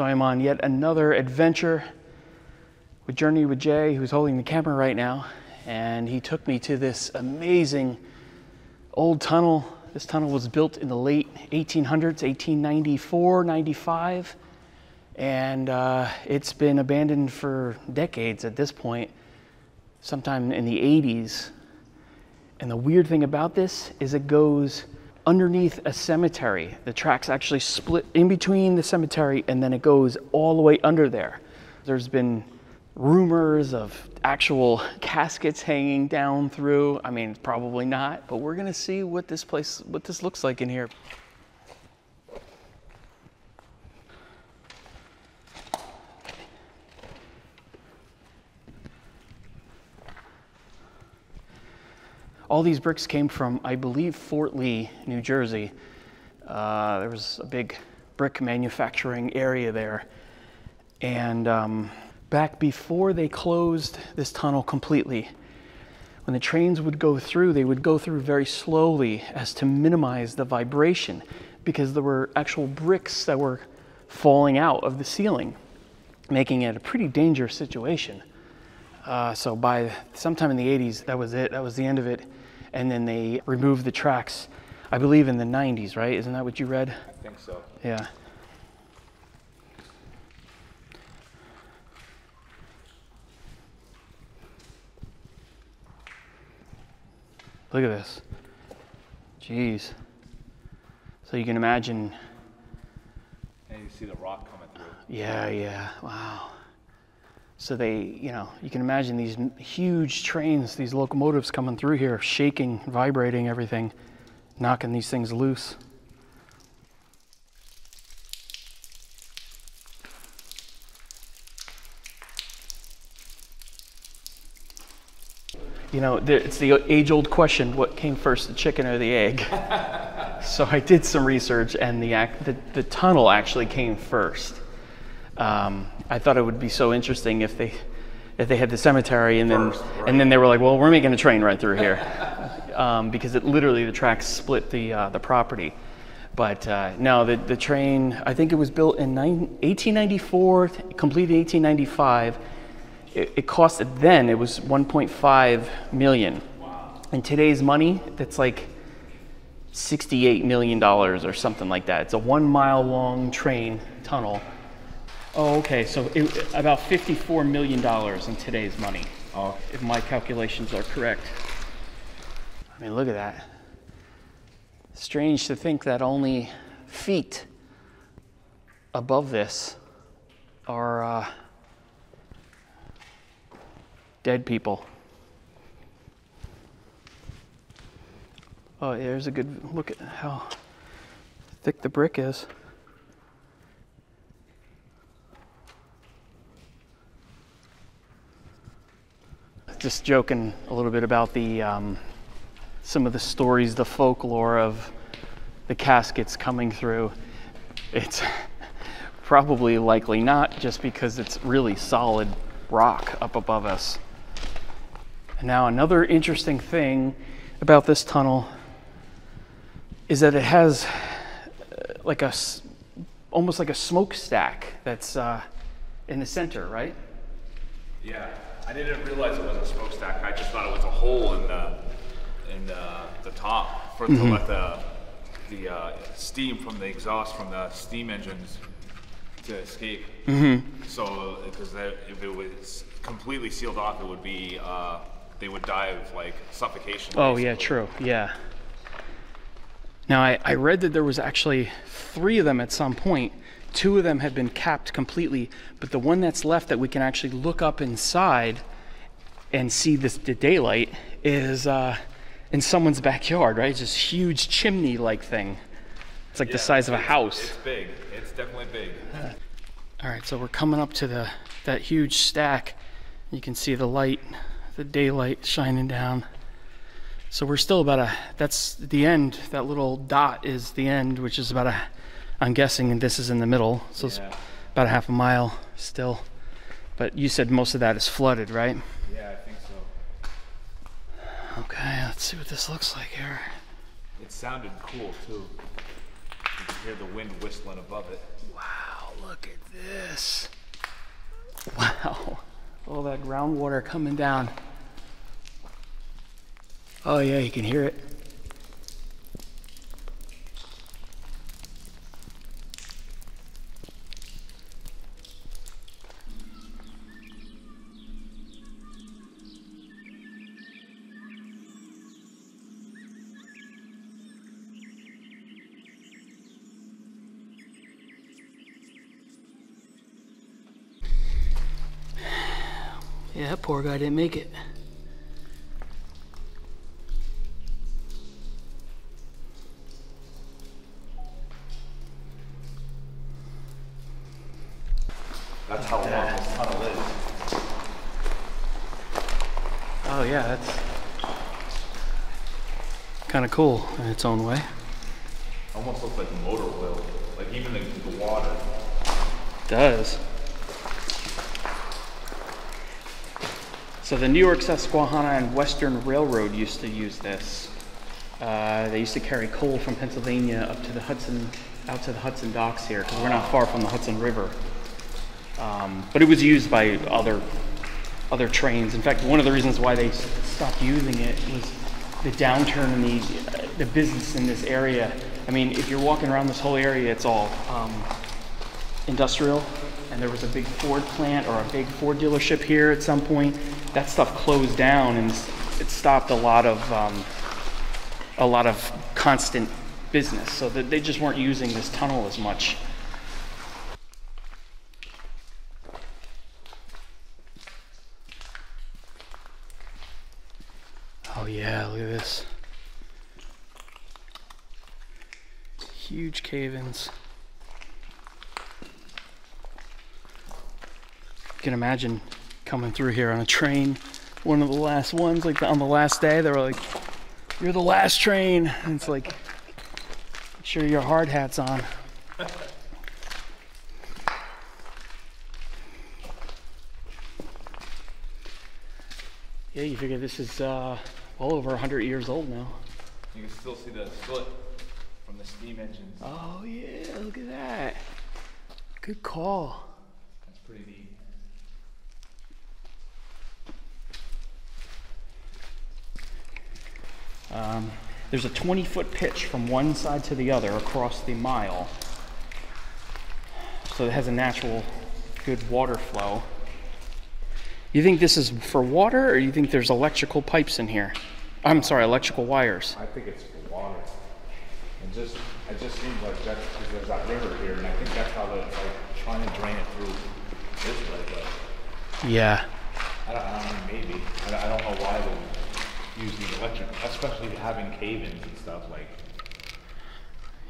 So I'm on yet another adventure with Journey with Jay, who's holding the camera right now. And he took me to this amazing old tunnel. This tunnel was built in the late 1800s, 1894, 95. And it's been abandoned for decades at this point, sometime in the 80s. And the weird thing about this is it goes underneath a cemetery. The tracks actually split in between the cemetery and then it goes all the way under there. There's been rumors of actual caskets hanging down through. I mean, probably not, but we're gonna see what this looks like in here. All these bricks came from, I believe, Fort Lee, New Jersey. There was a big brick manufacturing area there. And back before they closed this tunnel completely, when the trains would go through, they would go through very slowly as to minimize the vibration, because there were actual bricks that were falling out of the ceiling, making it a pretty dangerous situation. So by sometime in the 80s, that was it. That was the end of it. And then they removed the tracks, I believe, in the 90s, right? Isn't that what you read? I think so. Yeah. Look at this. Jeez. So you can imagine. And you see the rock coming through. Yeah, yeah. Wow. So they, you know, you can imagine these huge trains, these locomotives coming through here, shaking, vibrating everything, knocking these things loose. You know, it's the age-old question, what came first, the chicken or the egg? So I did some research, and the tunnel actually came first. I thought it would be so interesting if they had the cemetery and then they were like, well, we're making a train right through here, because it literally, the tracks split the property. But no, the train, I think it was built in 1894, completed in 1895. It costed then, it was $1.5 million. Wow. In today's money, that's like $68 million or something like that. It's a 1 mile long train tunnel. Oh, okay, so about $54 million in today's money, if my calculations are correct. I mean, look at that. Strange to think that only feet above this are dead people. Oh, yeah, there's a good look at how thick the brick is. Just joking a little bit about the some of the stories, the folklore of the caskets coming through. It's probably likely not, just because it's really solid rock up above us. And now another interesting thing about this tunnel is that it has like a, almost like a smokestack that's in the center, right? Yeah. I didn't realize it was a smokestack. I just thought it was a hole in the top for to let the steam from the exhaust from the steam engines to escape. So because if it was completely sealed off, it would be they would die of like suffocation. Oh basically. Yeah, true. Yeah. Now I read that there was actually 3 of them at some point. 2 of them have been capped completely, but the one that's left that we can actually look up inside and see the daylight is in someone's backyard, right? It's this huge chimney-like thing. It's like, yeah, the size of a house. It's big. It's definitely big. All right, so we're coming up to that huge stack. You can see the light, the daylight shining down. So we're still about a, that's the end, that little dot is the end, which is about a, I'm guessing, and this is in the middle, so yeah. It's about a half a mile still. But you said most of that is flooded, right? Yeah, I think so. Okay, let's see what this looks like here. It sounded cool, too. You can hear the wind whistling above it. Wow, look. Look at this. Wow. All that groundwater coming down. Oh yeah, you can hear it. Yeah, that poor guy didn't make it. That's how long this tunnel is. Oh yeah, that's kind of cool in its own way. Almost looks like motor oil, like even the water. It does. So the New York, Susquehanna and Western Railroad used to use this. They used to carry coal from Pennsylvania up to the Hudson, out to the Hudson docks here, because we're not far from the Hudson River. But it was used by other trains. In fact, one of the reasons why they stopped using it was the downturn in the business in this area. I mean, if you're walking around this whole area, it's all industrial. And there was a big Ford plant or a big Ford dealership here at some point. That stuff closed down, and it stopped a lot of constant business. So that they just weren't using this tunnel as much. Oh yeah, look at this. Huge cave-ins. You can imagine coming through here on a train, one of the last ones, like on the last day, they were like, "You're the last train," and it's like, "Make sure your hard hat's on." Yeah, you figure this is well over 100 years old now. You can still see the soot from the steam engines. Oh yeah, look at that. Good call. That's pretty neat. There's a 20-foot pitch from one side to the other across the mile, so it has a natural good water flow. You think this is for water, or you think there's electrical pipes in here? I'm sorry, electrical wires. I think it's for water. It just seems like that's because there's that river here, and I think that's how they're like trying to drain it through this way. But yeah. I don't know why they use the electric, especially having cave-ins and stuff like.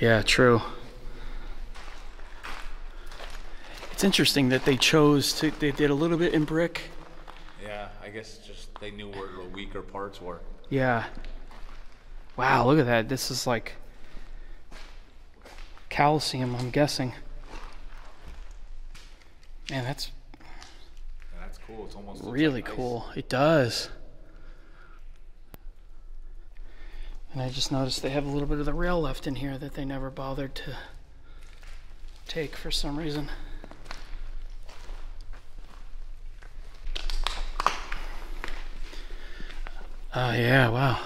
Yeah, true. It's interesting that they chose to, they did a little bit in brick. Yeah, I guess just they knew where the weaker parts were. Yeah. Wow, look at that. This is like calcium, I'm guessing. Man, that's. Yeah, that's cool. It's almost really like cool. Ice. It does. And I just noticed they have a little bit of the rail left in here that they never bothered to take for some reason. Oh yeah, wow.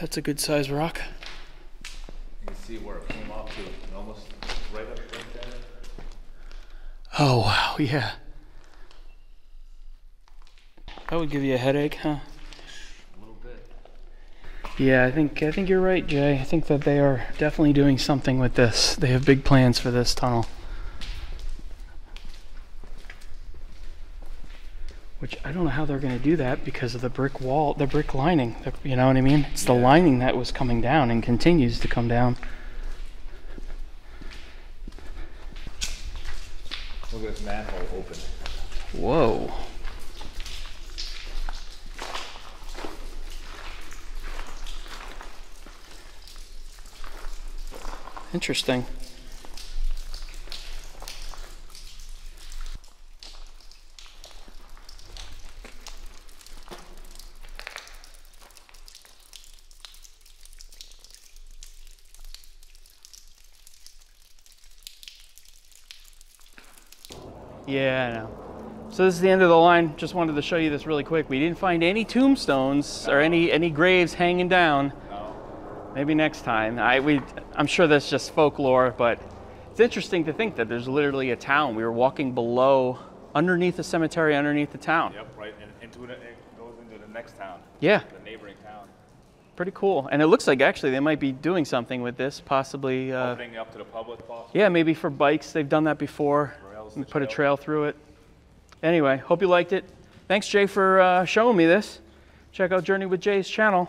That's a good sized rock. You can see where it came off to, almost right up there. Oh wow, yeah. That would give you a headache, huh? Yeah, I think you're right, Jay. I think that they are definitely doing something with this. They have big plans for this tunnel, which I don't know how they're going to do that because of the brick wall, the brick lining. You know what I mean? It's the lining that was coming down and continues to come down. Look at this manhole open. Whoa. Interesting. Yeah, I know. So this is the end of the line. Just wanted to show you this really quick. We didn't find any tombstones or any graves hanging down. No. Maybe next time. I'm sure that's just folklore, but it's interesting to think that there's literally a town. We were walking below, underneath the cemetery, underneath the town. Yep, right. And it goes into the next town. Yeah. The neighboring town. Pretty cool. And it looks like actually they might be doing something with this, possibly. Opening it up to the public, possibly. Yeah, maybe for bikes. They've done that before. And put a trail through it. Anyway, hope you liked it. Thanks, Jay, for showing me this. Check out Journey with Jay's channel.